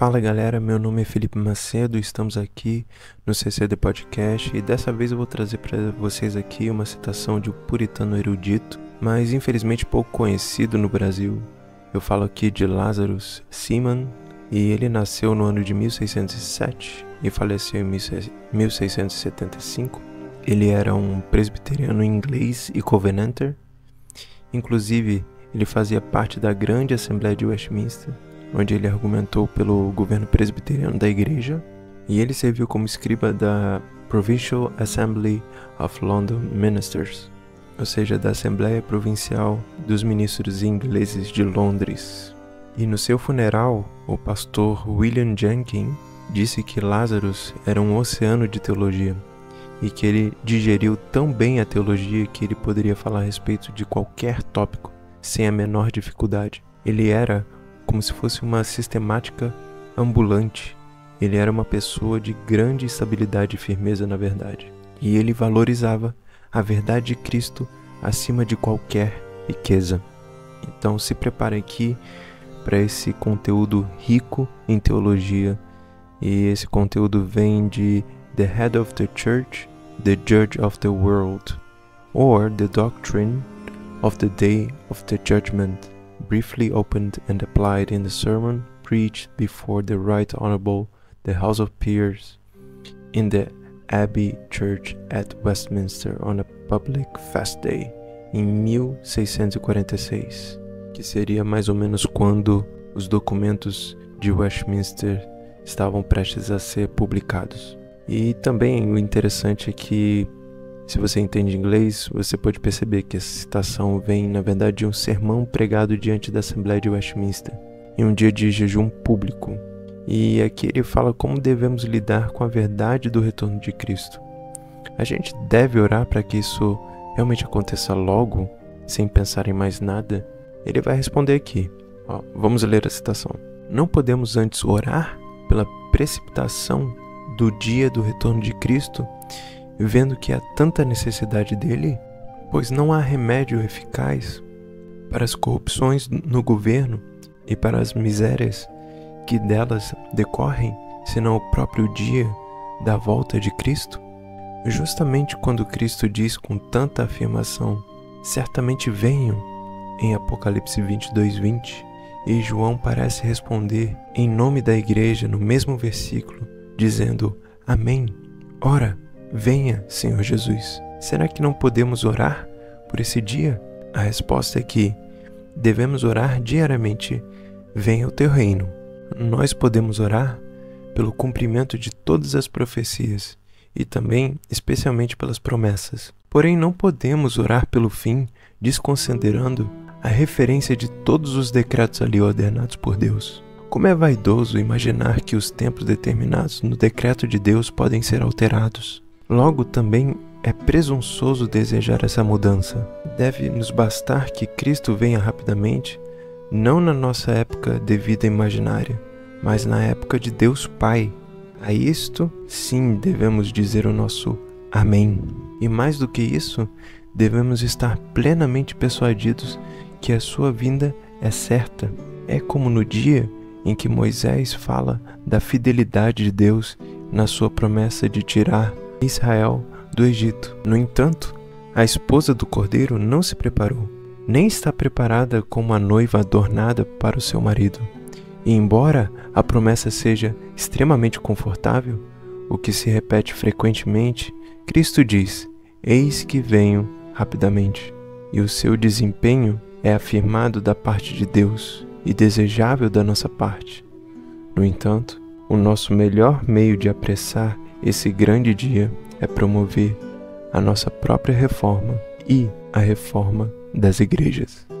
Fala galera, meu nome é Felipe Macedo, estamos aqui no CCD Podcast e dessa vez eu vou trazer para vocês aqui uma citação de um puritano erudito, mas infelizmente pouco conhecido no Brasil. Eu falo aqui de Lazarus Seaman e ele nasceu no ano de 1607 e faleceu em 1675. Ele era um presbiteriano inglês e covenanter, inclusive ele fazia parte da Grande Assembleia de Westminster, onde ele argumentou pelo governo presbiteriano da igreja, e ele serviu como escriba da Provincial Assembly of London Ministers, ou seja, da Assembleia Provincial dos Ministros Ingleses de Londres. E no seu funeral, o pastor William Jenkin disse que Lazarus era um oceano de teologia, e que ele digeriu tão bem a teologia que ele poderia falar a respeito de qualquer tópico, sem a menor dificuldade. Ele era como se fosse uma sistemática ambulante. Ele era uma pessoa de grande estabilidade e firmeza na verdade. E ele valorizava a verdade de Cristo acima de qualquer riqueza. Então se prepare aqui para esse conteúdo rico em teologia. E esse conteúdo vem de The Head of the Church, The Judge of the World, or The Doctrine of the Day of the Judgment, briefly opened and applied in the sermon preached before the Right Honourable the House of Peers in the Abbey Church at Westminster on a public fast day em 1646, que seria mais ou menos quando os documentos de Westminster estavam prestes a ser publicados. E também o interessante é que, se você entende inglês, você pode perceber que essa citação vem, na verdade, de um sermão pregado diante da Assembleia de Westminster, em um dia de jejum público. E aqui ele fala como devemos lidar com a verdade do retorno de Cristo. A gente deve orar para que isso realmente aconteça logo, sem pensar em mais nada? Ele vai responder aqui. Ó, vamos ler a citação. Não podemos antes orar pela precipitação do dia do retorno de Cristo, vendo que há tanta necessidade dele, pois não há remédio eficaz para as corrupções no governo e para as misérias que delas decorrem, senão o próprio dia da volta de Cristo? Justamente quando Cristo diz com tanta afirmação, certamente venho, em Apocalipse 22:20, e João parece responder em nome da igreja no mesmo versículo, dizendo, amém, ora, venha, Senhor Jesus. Será que não podemos orar por esse dia? A resposta é que devemos orar diariamente. Venha o teu reino. Nós podemos orar pelo cumprimento de todas as profecias e também especialmente pelas promessas. Porém, não podemos orar pelo fim, desconsiderando a referência de todos os decretos ali ordenados por Deus. Como é vaidoso imaginar que os tempos determinados no decreto de Deus podem ser alterados. Logo, também é presunçoso desejar essa mudança. Deve nos bastar que Cristo venha rapidamente, não na nossa época de vida imaginária, mas na época de Deus Pai. A isto, sim, devemos dizer o nosso amém. E mais do que isso, devemos estar plenamente persuadidos que a sua vinda é certa. É como no dia em que Moisés fala da fidelidade de Deus na sua promessa de tirar Israel do Egito. No entanto, a esposa do cordeiro não se preparou, nem está preparada como a noiva adornada para o seu marido. E embora a promessa seja extremamente confortável, o que se repete frequentemente, Cristo diz, eis que venho rapidamente. E o seu desempenho é afirmado da parte de Deus e desejável da nossa parte. No entanto, o nosso melhor meio de apressar esse grande dia é promover a nossa própria reforma e a reforma das igrejas.